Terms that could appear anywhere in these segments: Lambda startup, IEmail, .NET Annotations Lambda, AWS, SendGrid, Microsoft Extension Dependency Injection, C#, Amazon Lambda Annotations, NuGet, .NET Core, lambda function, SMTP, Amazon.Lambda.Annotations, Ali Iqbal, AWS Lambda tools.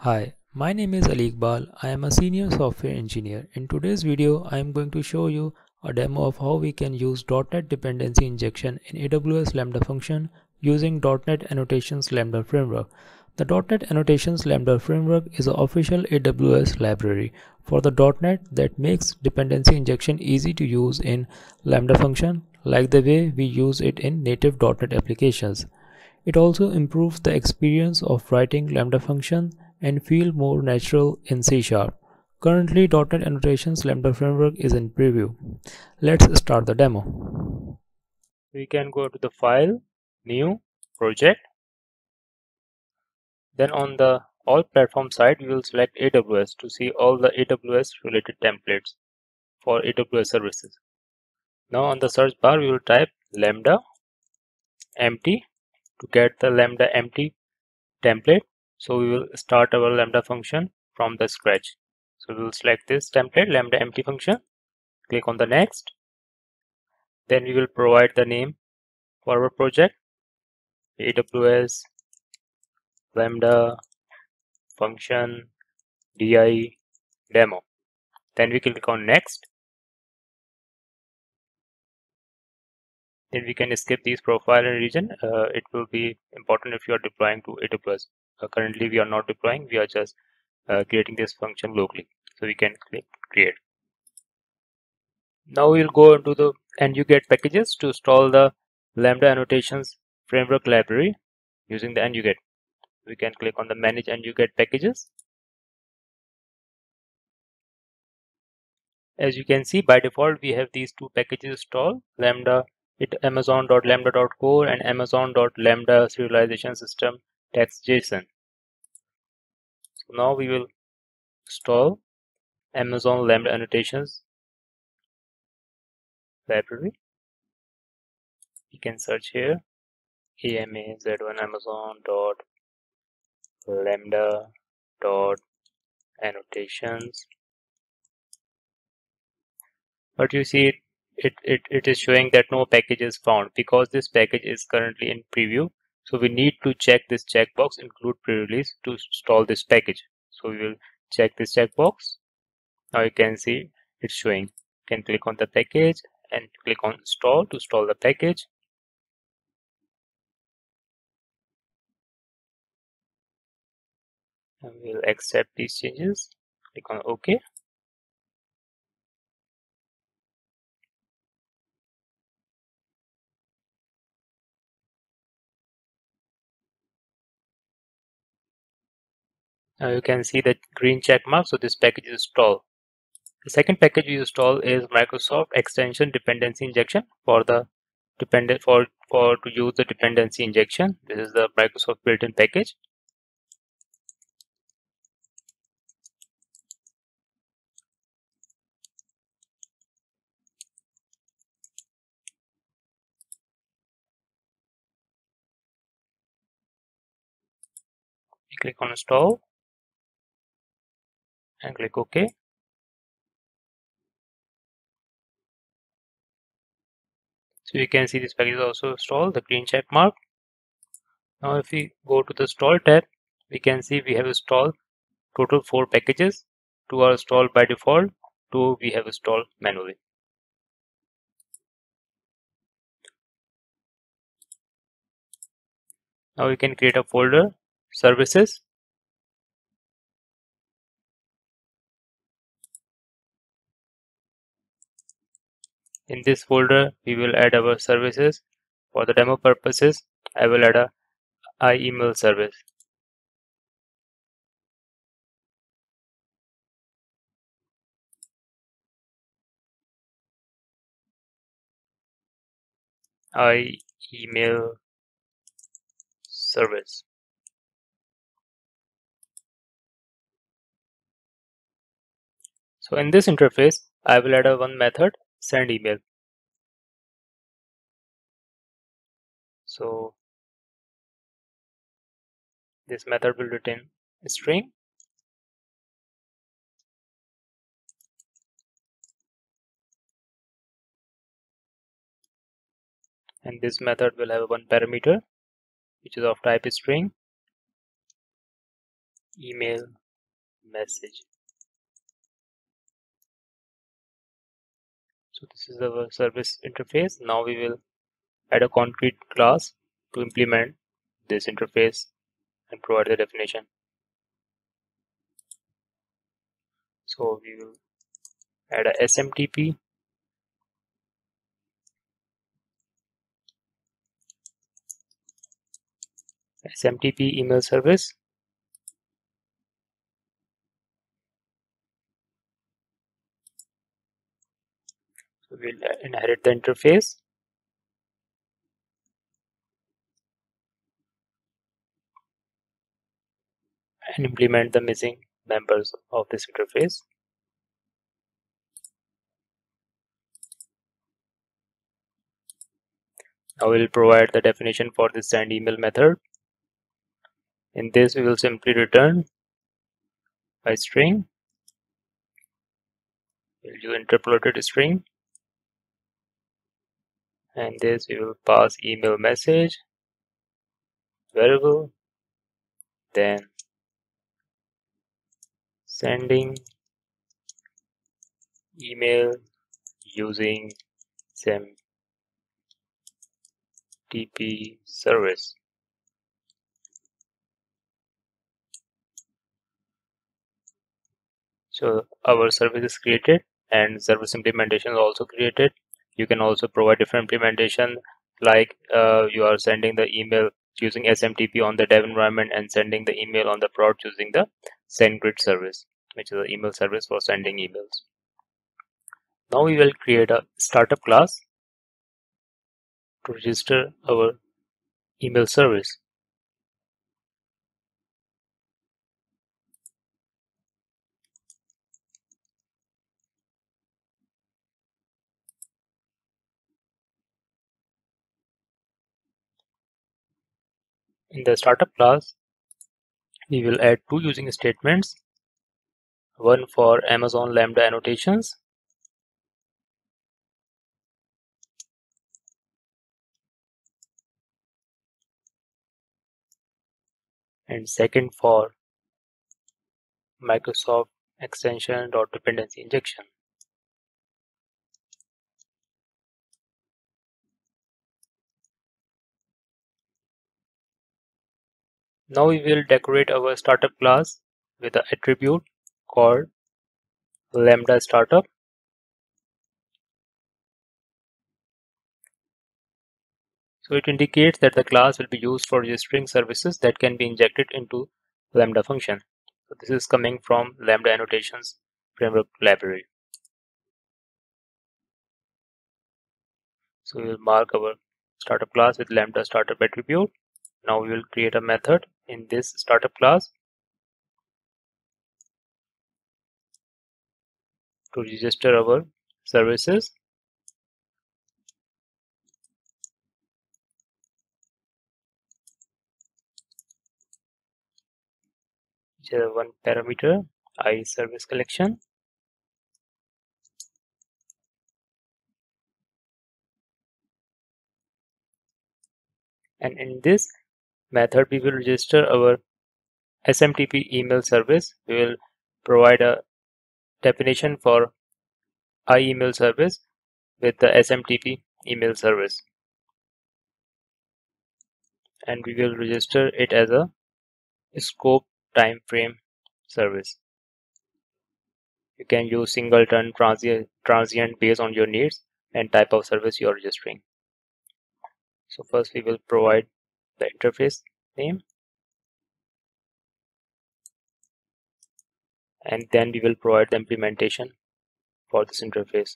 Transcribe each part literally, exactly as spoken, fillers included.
Hi, my name is Ali Iqbal. I am a senior software engineer. In today's video, I am going to show you a demo of how we can use dot net dependency injection in A W S Lambda function using dot net Annotations Lambda framework. The dot net Annotations Lambda framework is an official A W S library for the dot net that makes dependency injection easy to use in Lambda function, like the way we use it in native dot net applications. It also improves the experience of writing Lambda function and feel more natural in C sharp. Currently, dot net Annotations Lambda framework is in preview. Let's start the demo. We can go to the file, new, project. Then on the all platform side, we will select A W S to see all the A W S related templates for A W S services. Now on the search bar, we will type Lambda empty to get the Lambda empty template. So we will start our Lambda function from the scratch. So we will select this template, Lambda empty function, click on the next. Then we will provide the name for our project, A W S Lambda function D I demo. Then we click on next. Then we can skip these profile and region. Uh, it will be important if you are deploying to A W S. Uh, currently we are not deploying, we are just uh, creating this function locally, so we can click create. Now we will go into the NuGet packages to install the Lambda Annotations framework library using the NuGet. We can click on the manage NuGet packages. As you can see, by default we have these two packages installed, Lambda it amazon dot lambda dot core and amazon dot lambda serialization system text dot J S O N. So now we will install Amazon Lambda Annotations library. You can search here A M A Z one amazon dot lambda dot annotations. But you see it, it, it, it is showing that no package is found because this package is currently in preview. So we need to check this checkbox include pre-release to install this package. So we will check this checkbox. Now you can see it's showing. You can click on the package and click on install to install the package. And we'll accept these changes. Click on OK. Now you can see that green check mark, so this package is installed. The second package we install is Microsoft Extension Dependency Injection for the dependent for for to use the dependency injection. This is the Microsoft built-in package. We click on install and click OK. So you can see this package is also installed, the green check mark. Now if we go to the install tab, we can see we have installed total four packages. Two are installed by default, two we have installed manually. Now we can create a folder, services. In this folder, we will add our services. For the demo purposes, I will add a I email service. I email service. So in this interface, I will add a one method, send email. So this method will return a string. And this method will have one parameter, which is of type string. email message. So this is our service interface. Now we will add a concrete class to implement this interface and provide the definition. So we will add a S M T P S M T P email service. So we'll inherit the interface. And implement the missing members of this interface. Now we will provide the definition for this send email method. In this, we will simply return by string. We will use interpolated string. And this we will pass email message variable. Then sending email using S M T P service. So our service is created and service implementation is also created. You can also provide different implementation, like uh, you are sending the email using S M T P on the dev environment and sending the email on the prod using the SendGrid service, which is the email service for sending emails. Now we will create a startup class to register our email service. In the startup class, we will add two using statements, one for Amazon Lambda annotations and second for Microsoft Extension Dependency Injection. Now we will decorate our startup class with an attribute called Lambda startup. So it indicates that the class will be used for registering services that can be injected into Lambda function. So this is coming from Lambda Annotations framework library. So we will mark our startup class with Lambda startup attribute. Now we will create a method in this startup class to register our services. Which is one parameter, I service collection. And in this method, we will register our S M T P email service. We will provide a definition for IEmail service with the S M T P email service. And we will register it as a scope time frame service. You can use singleton, transient, transient based on your needs and type of service you are registering. So first we will provide the interface name, and then we will provide the implementation for this interface.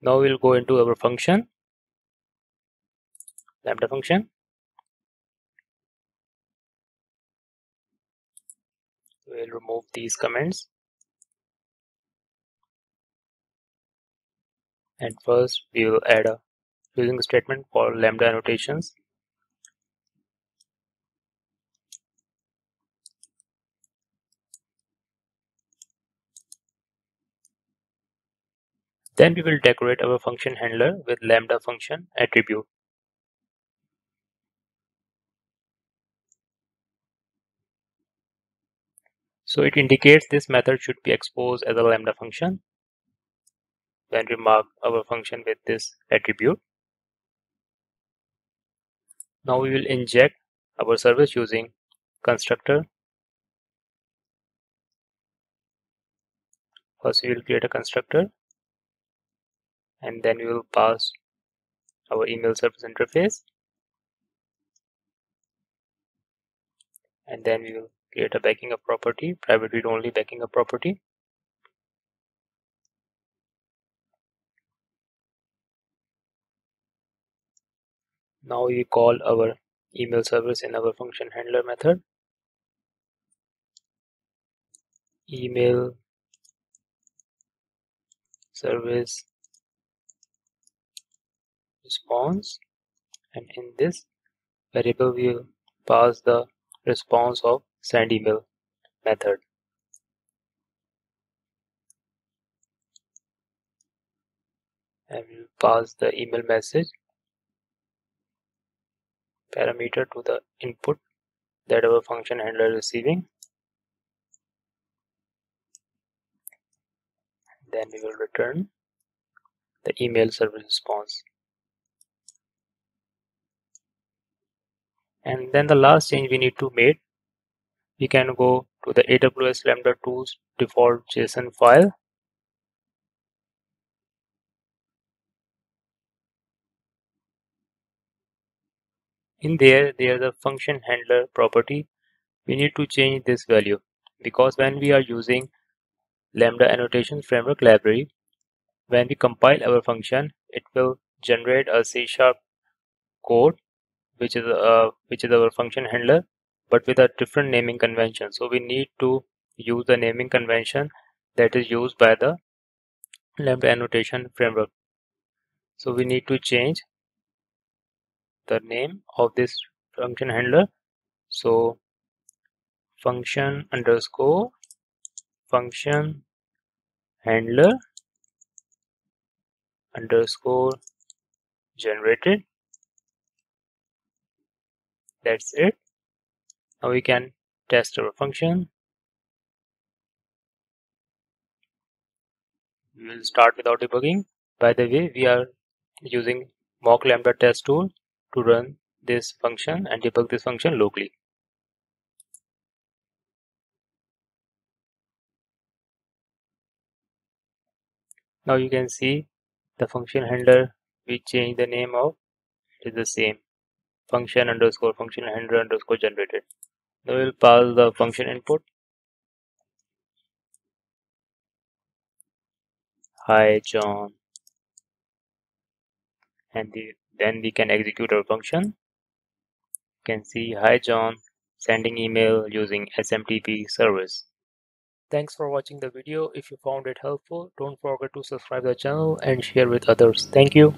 Now we'll go into our function, Lambda function. We'll remove these comments, and first we will add a using statement for Lambda annotations. Then we will decorate our function handler with lambda function attribute. So it indicates this method should be exposed as a lambda function. Then we mark our function with this attribute. Now we will inject our service using constructor. First we will create a constructor and then we will pass our email service interface, and then we will create a backing up property, private read only backing up property. Now we call our email service in our function handler method. Email service response, and in this variable we will pass the response of send email method. And we will pass the email message parameter to the input that our function handler is receiving. Then we will return the email service response. And then the last change we need to make, we can go to the A W S Lambda tools default JSON file. In there, there's a function handler property. We need to change this value because when we are using Lambda annotation framework library, when we compile our function, it will generate a C sharp code, which is uh, which is our function handler, but with a different naming convention. So we need to use the naming convention that is used by the Lambda annotation framework. So we need to change the name of this function handler. So function underscore function handler underscore generated. That's it. Now we can test our function. We will start without debugging. By the way, we are using mock lambda test tool to run this function and debug this function locally. Now you can see the function handler we change the name of, it is the same function underscore function handler underscore generated. Now we will pass the function input. Hi John. And the, then we can execute our function. You can see hi John sending email using S M T P service. Thanks for watching the video. If you found it helpful, don't forget to subscribe to the channel and share with others. Thank you.